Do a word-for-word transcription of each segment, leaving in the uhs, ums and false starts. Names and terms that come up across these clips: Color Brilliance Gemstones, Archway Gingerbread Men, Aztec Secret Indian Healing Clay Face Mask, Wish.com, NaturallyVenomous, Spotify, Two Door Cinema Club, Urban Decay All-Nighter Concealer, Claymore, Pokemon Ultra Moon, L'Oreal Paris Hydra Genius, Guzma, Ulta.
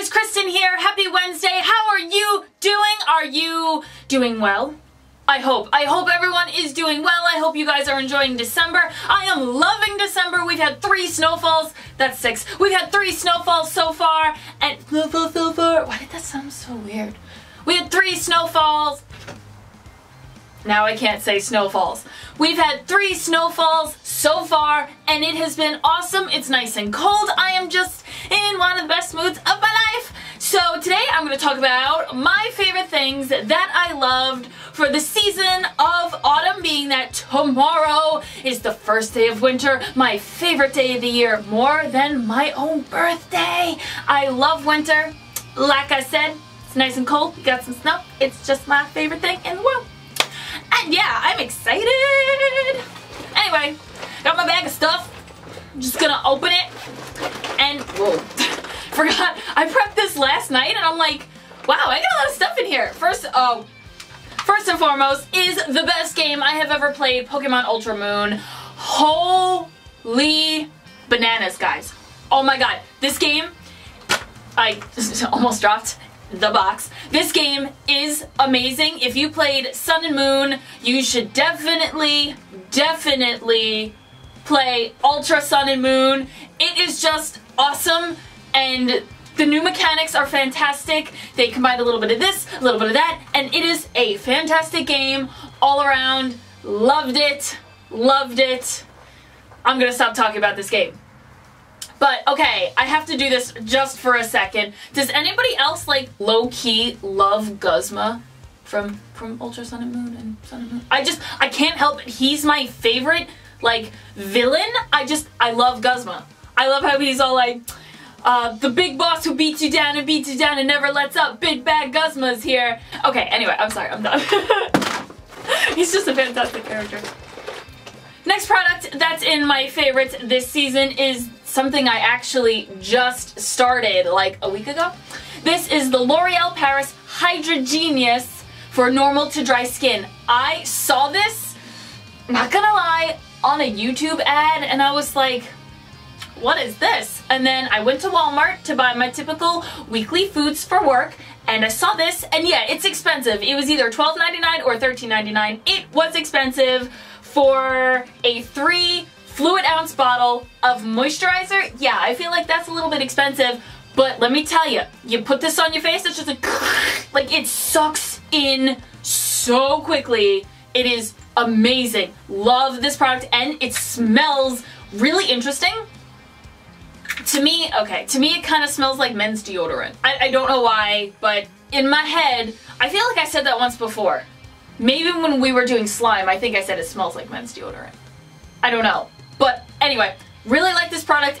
guys, Kristen here. Happy Wednesday. How are you doing? Are you doing well? I hope. I hope everyone is doing well. I hope you guys are enjoying December. I am loving December. We've had three snowfalls. That's six. We've had three snowfalls so far. And snowfall so far. Why did that sound so weird? We had three snowfalls. Now I can't say snowfalls. We've had three snowfalls so far, and it has been awesome. It's nice and cold. I am just in one of the best moods of my life. So today I'm going to talk about my favorite things that I loved for the season of autumn, being that tomorrow is the first day of winter, my favorite day of the year, more than my own birthday. I love winter. Like I said, it's nice and cold. You got some snow. It's just my favorite thing in the world. And yeah, I'm excited. Anyway, got my bag of stuff. I'm just gonna open it. And, whoa, forgot. I prepped this last night and I'm like, wow, I got a lot of stuff in here. First, oh, first and foremost is the best game I have ever played, Pokemon Ultra Moon. Holy bananas, guys. Oh my God, this game, I almost dropped the box. This game is amazing. If you played Sun and Moon, you should definitely, definitely play Ultra Sun and Moon. It is just awesome, and the new mechanics are fantastic. They combine a little bit of this, a little bit of that, and it is a fantastic game all around. Loved it. Loved it. I'm gonna stop talking about this game. But, okay, I have to do this just for a second. Does anybody else, like, low-key love Guzma from, from Ultra Sun and Moon and Sun and Moon? I just, I can't help it. He's my favorite, like, villain. I just, I love Guzma. I love how he's all like, uh, the big boss who beats you down and beats you down and never lets up. Big bad Guzma's here. Okay, anyway, I'm sorry, I'm done. He's just a fantastic character. Next product that's in my favorites this season is something I actually just started like a week ago. This is the L'Oreal Paris Hydra Genius for normal to dry skin. I saw this, not gonna lie, on a YouTube ad and I was like, what is this? And then I went to Walmart to buy my typical weekly foods for work and I saw this, and yeah, it's expensive. It was either twelve ninety-nine or thirteen ninety-nine. It was expensive for a three fluid ounce bottle of moisturizer. Yeah, I feel like that's a little bit expensive, but let me tell you, you put this on your face, it's just like, like it sucks in so quickly. It is amazing. Love this product, and it smells really interesting. To me, okay, to me it kind of smells like men's deodorant. I, I don't know why, but in my head, I feel like I said that once before. Maybe when we were doing slime, I think I said it smells like men's deodorant. I don't know. But anyway, really like this product.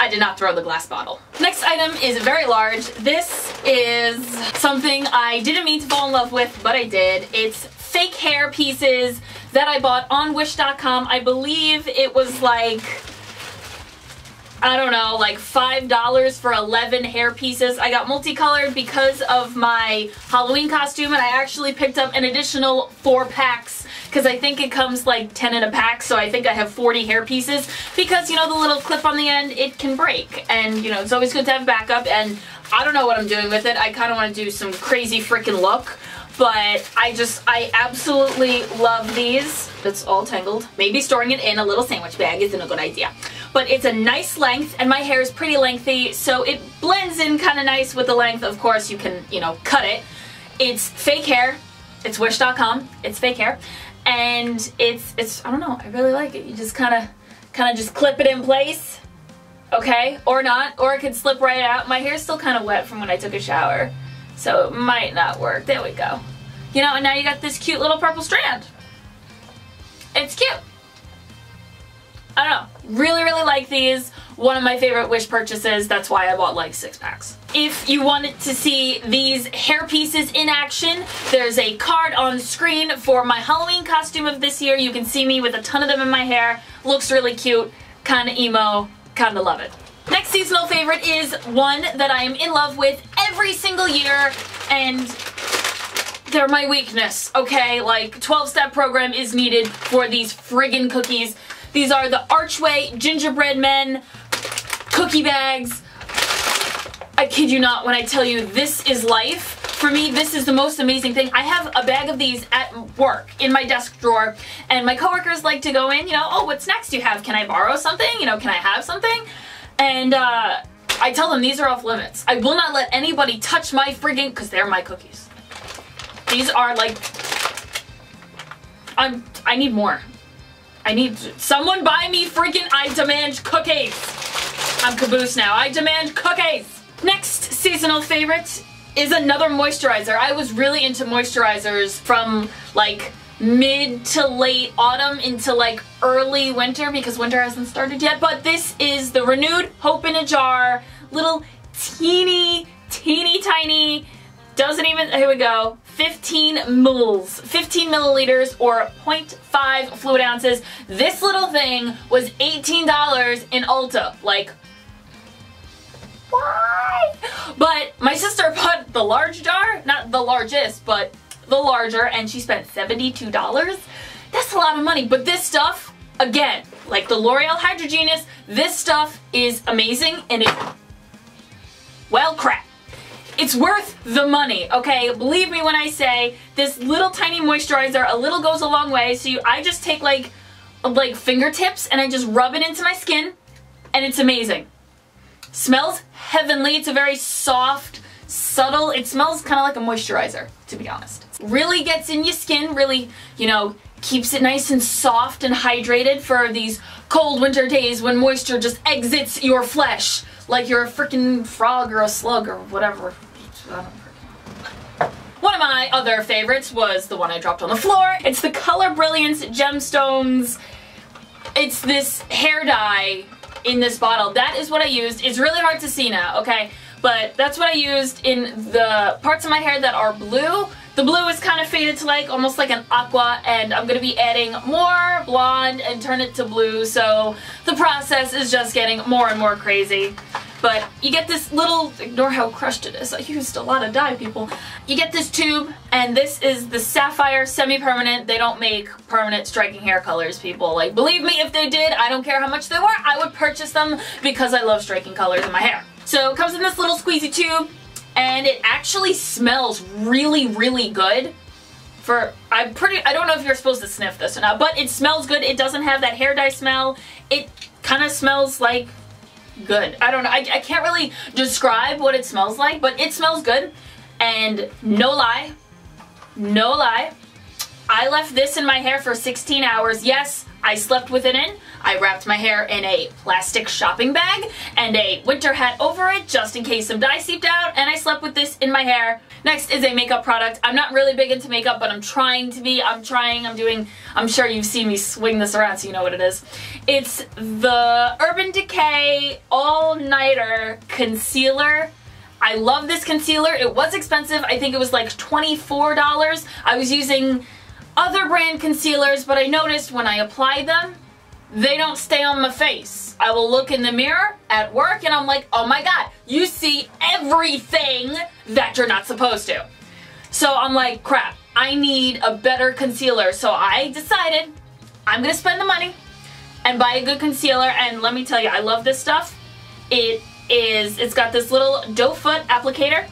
I did not throw the glass bottle. Next item is very large. This is something I didn't mean to fall in love with, but I did. It's fake hair pieces that I bought on Wish dot com. I believe it was like, I don't know, like five dollars for eleven hair pieces. I got multicolored because of my Halloween costume, and I actually picked up an additional four packs because I think it comes like ten in a pack, so I think I have forty hair pieces because, you know, the little clip on the end, it can break, and, you know, it's always good to have backup, and I don't know what I'm doing with it. I kind of want to do some crazy freaking look, but I just, I absolutely love these. It's all tangled. Maybe storing it in a little sandwich bag isn't a good idea. But it's a nice length, and my hair is pretty lengthy, so it blends in kind of nice with the length. Of course, you can, you know, cut it. It's fake hair. It's Wish dot com. It's fake hair. And it's, it's, I don't know, I really like it. You just kind of, kind of just clip it in place, okay? Or not, or it can slip right out. My hair's still kind of wet from when I took a shower, so it might not work. There we go. You know, and now you got this cute little purple strand. It's cute. I don't know. Really, really like these. One of my favorite Wish purchases. That's why I bought like six packs. If you wanted to see these hair pieces in action, there's a card on screen for my Halloween costume of this year. You can see me with a ton of them in my hair. Looks really cute. Kind of emo. Kind of love it. Next seasonal favorite is one that I am in love with every single year, and they're my weakness, okay? Like, twelve-step program is needed for these friggin' cookies. These are the Archway Gingerbread Men cookie bags. I I kid you not when I tell you this is life. For me, this is the most amazing thing. I have a bag of these at work in my desk drawer, and my coworkers like to go in, you know, oh, what's next do you have? Can I borrow something? You know, can I have something? And uh, I tell them these are off limits. I will not let anybody touch my friggin', because they're my cookies. These are like, I'm, I need more. I need, someone buy me freaking, I demand cookies. I'm caboose now. I demand cookies. Next seasonal favorite is another moisturizer. I was really into moisturizers from like mid to late autumn into like early winter, because winter hasn't started yet. But this is the Renewed Hope in a Jar, little teeny, teeny tiny, doesn't even, here we go, fifteen mils, fifteen milliliters or point five fluid ounces. This little thing was eighteen dollars in Ulta. Like, why? But my sister bought the large jar, not the largest, but the larger, and she spent seventy-two dollars. That's a lot of money, but this stuff, again, like the L'Oreal Hydra Genius, this stuff is amazing, and it, well, crap. It's worth the money, okay? Believe me when I say this little tiny moisturizer, a little goes a long way, so you, I just take like, like fingertips and I just rub it into my skin, and it's amazing. Smells heavenly. It's a very soft, subtle, it smells kind of like a moisturizer, to be honest. Really gets in your skin, really, you know, keeps it nice and soft and hydrated for these cold winter days when moisture just exits your flesh like you're a freaking frog or a slug or whatever. I don't know. One of my other favorites was the one I dropped on the floor. It's the Color Brilliance Gemstones. It's this hair dye in this bottle. That is what I used. It's really hard to see now, okay? But that's what I used in the parts of my hair that are blue. The blue is kind of faded to like almost like an aqua, and I'm going to be adding more blonde and turn it to blue, so the process is just getting more and more crazy. But you get this little, ignore how crushed it is, I used a lot of dye, people. You get this tube, and this is the Sapphire Semi-Permanent. They don't make permanent striking hair colors, people. Like, believe me, if they did, I don't care how much they were, I would purchase them because I love striking colors in my hair. So it comes in this little squeezy tube, and it actually smells really, really good. For, I'm pretty, I don't know if you're supposed to sniff this or not, but it smells good. It doesn't have that hair dye smell. It kind of smells like good. I don't know. I, I can't really describe what it smells like, but it smells good. And no lie, no lie, I left this in my hair for sixteen hours. Yes, I slept with it in. I wrapped my hair in a plastic shopping bag and a winter hat over it just in case some dye seeped out, and I slept with this in my hair. Next is a makeup product. I'm not really big into makeup, but I'm trying to be. I'm trying, I'm doing, I'm sure you've seen me swing this around so you know what it is. It's the Urban Decay All-Nighter Concealer. I love this concealer. It was expensive. I think it was like twenty-four dollars. I was using other brand concealers, but I noticed when I applied them, they don't stay on my face. I will look in the mirror at work and I'm like, oh my god, you see everything that you're not supposed to. So I'm like, crap, I need a better concealer. So I decided I'm gonna spend the money and buy a good concealer, and let me tell you, I love this stuff. It is, it's got this little doe foot applicator.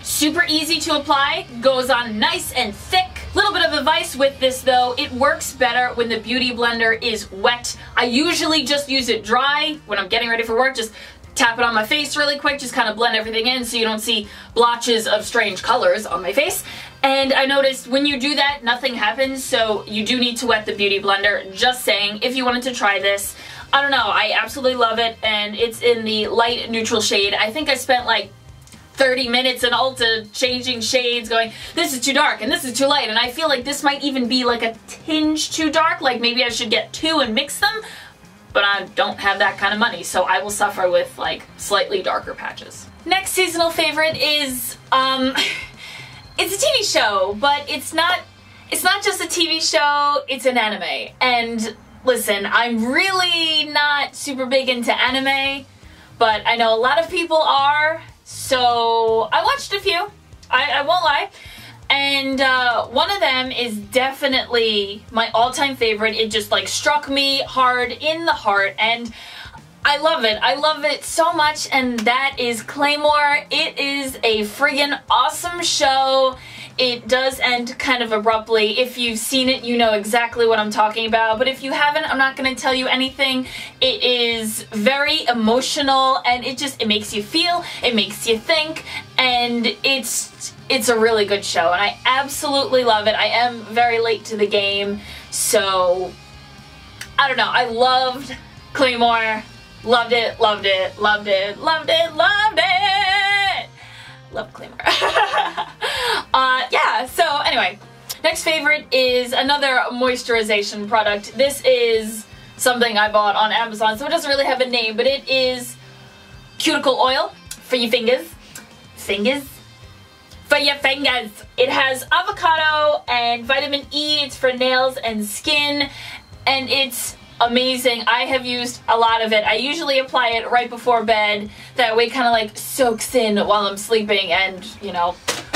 Super easy to apply, goes on nice and thick. Little bit of advice with this though, it works better when the beauty blender is wet. I usually just use it dry when I'm getting ready for work, just tap it on my face really quick, just kind of blend everything in so you don't see blotches of strange colors on my face. And I noticed when you do that, nothing happens, so you do need to wet the beauty blender. Just saying, if you wanted to try this, I don't know, I absolutely love it, and it's in the light neutral shade. I think I spent like thirty minutes in Ulta changing shades, going, this is too dark and this is too light, and I feel like this might even be like a tinge too dark, like maybe I should get two and mix them, but I don't have that kind of money, so I will suffer with like slightly darker patches. Next seasonal favorite is, um, it's a T V show, but it's not, it's not just a T V show, it's an anime. And listen, I'm really not super big into anime, but I know a lot of people are. So I watched a few, I, I won't lie, and uh, one of them is definitely my all-time favorite. It just like struck me hard in the heart, and I love it. I love it so much, and that is Claymore. It is a friggin' awesome show. It does end kind of abruptly. If you've seen it, you know exactly what I'm talking about, but if you haven't, I'm not gonna tell you anything. It is very emotional, and it just, it makes you feel, it makes you think, and it's it's a really good show, and I absolutely love it. I am very late to the game, so I don't know. I loved Claymore. Loved it, loved it, loved it, loved it, loved it! Love Claymore. uh, yeah, so anyway, next favorite is another moisturization product. This is something I bought on Amazon, so it doesn't really have a name, but it is cuticle oil for your fingers. Fingers? For your fingers. It has avocado and vitamin E. It's for nails and skin, and it's amazing. I have used a lot of it. I usually apply it right before bed. That way it kind of like soaks in while I'm sleeping and, you know,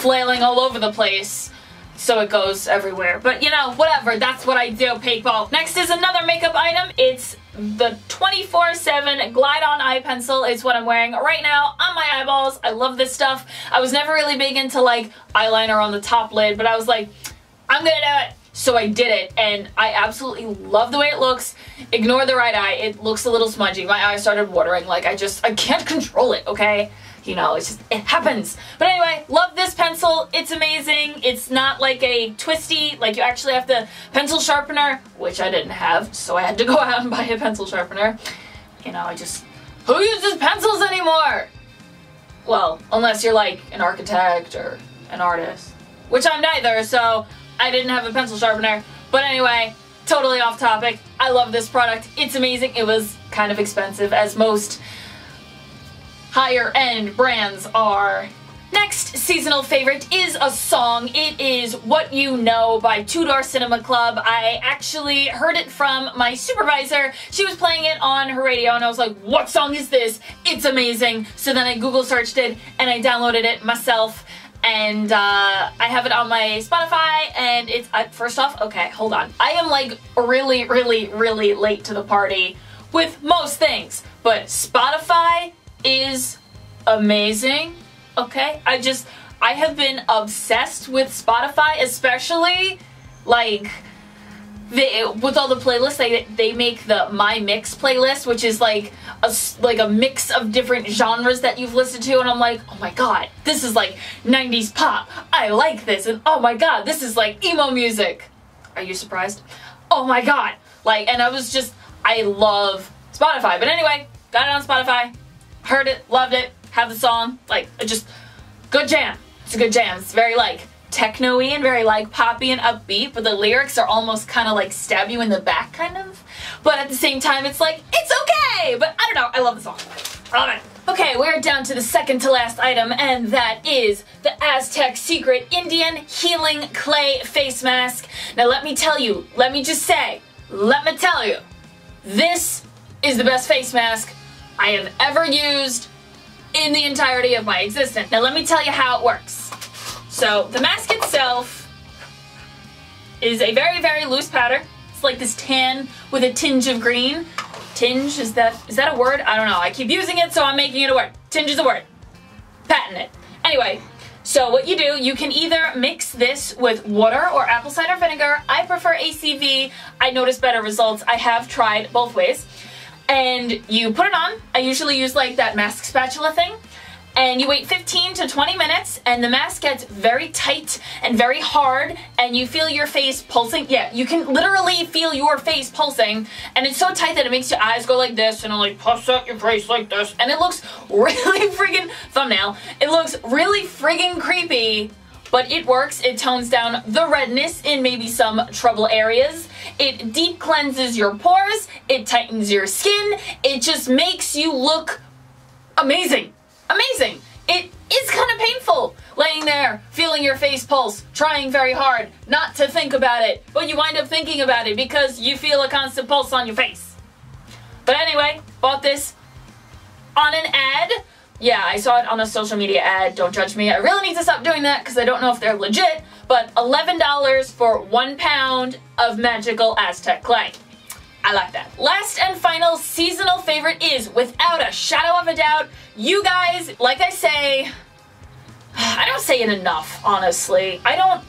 flailing all over the place so it goes everywhere. But, you know, whatever. That's what I do, people. Next is another makeup item. It's the twenty-four seven Glide On Eye Pencil. It's what I'm wearing right now on my eyeballs. I love this stuff. I was never really big into, like, eyeliner on the top lid, but I was like, I'm gonna do it. So I did it, and I absolutely love the way it looks. Ignore the right eye. It looks a little smudgy. My eye started watering. Like, I just, I can't control it, okay? You know, it's just, it happens. But anyway, love this pencil. It's amazing. It's not like a twisty, like you actually have to pencil sharpener, which I didn't have, so I had to go out and buy a pencil sharpener. You know, I just, who uses pencils anymore? Well, unless you're like an architect or an artist, which I'm neither, so I didn't have a pencil sharpener. But anyway, totally off topic. I love this product. It's amazing. It was kind of expensive, as most higher end brands are. Next seasonal favorite is a song. It is What You Know by Two Door Cinema Club. I actually heard it from my supervisor. She was playing it on her radio, and I was like, what song is this? It's amazing. So then I Google searched it, and I downloaded it myself. And uh, I have it on my Spotify, and it's, uh, first off, okay, hold on. I am like really, really, really late to the party with most things, but Spotify is amazing, okay? I just, I have been obsessed with Spotify, especially like the, with all the playlists. They, they make the My Mix playlist, which is like a, like a mix of different genres that you've listened to, and I'm like, oh my god, this is like nineties pop, I like this, and oh my god, this is like emo music. Are you surprised? Oh my god, like, and I was just, I love Spotify. But anyway, got it on Spotify, heard it, loved it, have the song, like, just, good jam. It's a good jam. It's very like techno-y and very like poppy and upbeat, but the lyrics are almost kind of like stab you in the back kind of, but at the same time it's like, it's okay, but I don't know, I love the song. I love it. Okay, we're down to the second to last item, and that is the Aztec Secret Indian Healing Clay Face Mask. Now let me tell you, let me just say, let me tell you, this is the best face mask I have ever used in the entirety of my existence. Now let me tell you how it works. So the mask itself is a very, very loose powder. It's like this tan with a tinge of green. Tinge, is that is that a word? I don't know. I keep using it, so I'm making it a word. Tinge is a word. Patent it. Anyway, so what you do, you can either mix this with water or apple cider vinegar. I prefer A C V. I notice better results. I have tried both ways. And you put it on. I usually use like that mask spatula thing. And you wait fifteen to twenty minutes, and the mask gets very tight and very hard, and you feel your face pulsing. Yeah, you can literally feel your face pulsing, and it's so tight that it makes your eyes go like this, and it like puffs out your face like this, and it looks really friggin' thumbnail. It looks really friggin' creepy, but it works. It tones down the redness in maybe some trouble areas. It deep cleanses your pores. It tightens your skin. It just makes you look amazing. Amazing. It is kind of painful laying there, feeling your face pulse, trying very hard not to think about it, but you wind up thinking about it because you feel a constant pulse on your face. But anyway, bought this on an ad. Yeah, I saw it on a social media ad. Don't judge me. I really need to stop doing that because I don't know if they're legit, but eleven dollars for one pound of magical Aztec clay. I like that. Last and final seasonal favorite is, without a shadow of a doubt, you guys, like I say, I don't say it enough, honestly. I don't,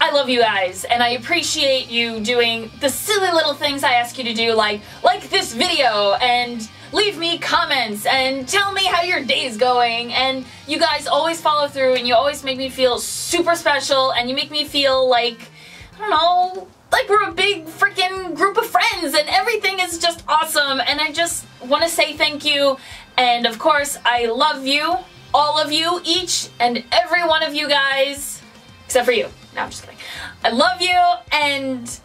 I love you guys, and I appreciate you doing the silly little things I ask you to do, like like this video, and leave me comments, and tell me how your day's going, and you guys always follow through, and you always make me feel super special, and you make me feel like, I don't know, like we're a big freaking group of friends, and everything is just awesome, and I just want to say thank you, and of course, I love you, all of you, each and every one of you guys, except for you. No, I'm just kidding. I love you, and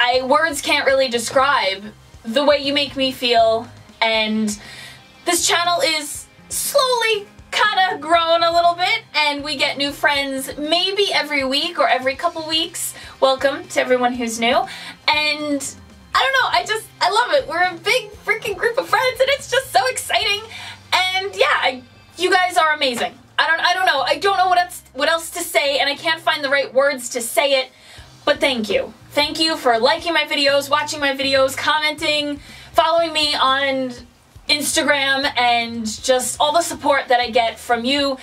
I words can't really describe the way you make me feel, and this channel is slowly kind of grown a little bit, and we get new friends maybe every week or every couple weeks. Welcome to everyone who's new, and I don't know, I just, I love it. We're a big freaking group of friends, and it's just so exciting, and yeah, I, you guys are amazing. I don't, I don't know, I don't know what else, what else to say, and I can't find the right words to say it, but thank you. Thank you for liking my videos, watching my videos, commenting, following me on Instagram, and just all the support that I get from you.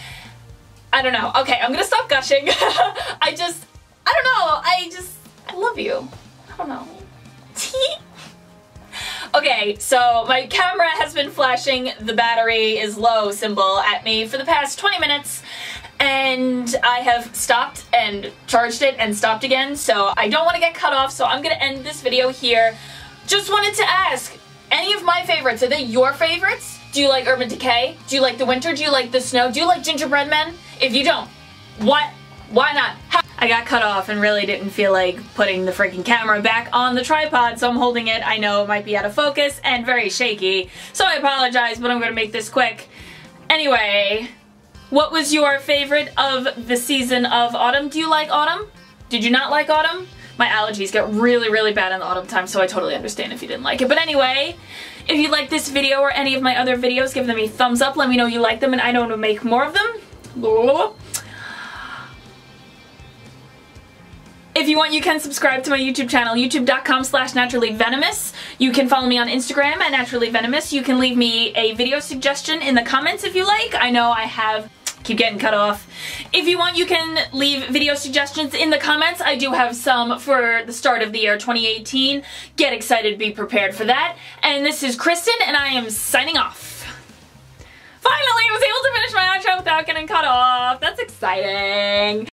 I don't know. Okay, I'm gonna stop gushing. I just, I don't know, I just, I love you. I don't know. Okay, so my camera has been flashing the battery is low symbol at me for the past twenty minutes, and I have stopped and charged it and stopped again, so I don't want to get cut off, so I'm going to end this video here. Just wanted to ask, any of my favorites, are they your favorites? Do you like Urban Decay? Do you like the winter? Do you like the snow? Do you like Gingerbread Men? If you don't, what? Why not? How? I got cut off and really didn't feel like putting the freaking camera back on the tripod, so I'm holding it. I know it might be out of focus and very shaky, so I apologize, but I'm gonna make this quick. Anyway, what was your favorite of the season of autumn? Do you like autumn? Did you not like autumn? My allergies get really, really bad in the autumn time, so I totally understand if you didn't like it. But anyway, if you like this video or any of my other videos, give them a thumbs up. Let me know you like them, and I know I'm gonna make more of them. Blah. If you want, you can subscribe to my YouTube channel, youtube dot com slash naturally venomous. You can follow me on Instagram at naturally venomous. You can leave me a video suggestion in the comments if you like. I know I have, keep getting cut off. If you want, you can leave video suggestions in the comments. I do have some for the start of the year twenty eighteen. Get excited, be prepared for that. And this is Kristen, and I am signing off. Finally, I was able to finish my outro without getting cut off. That's exciting.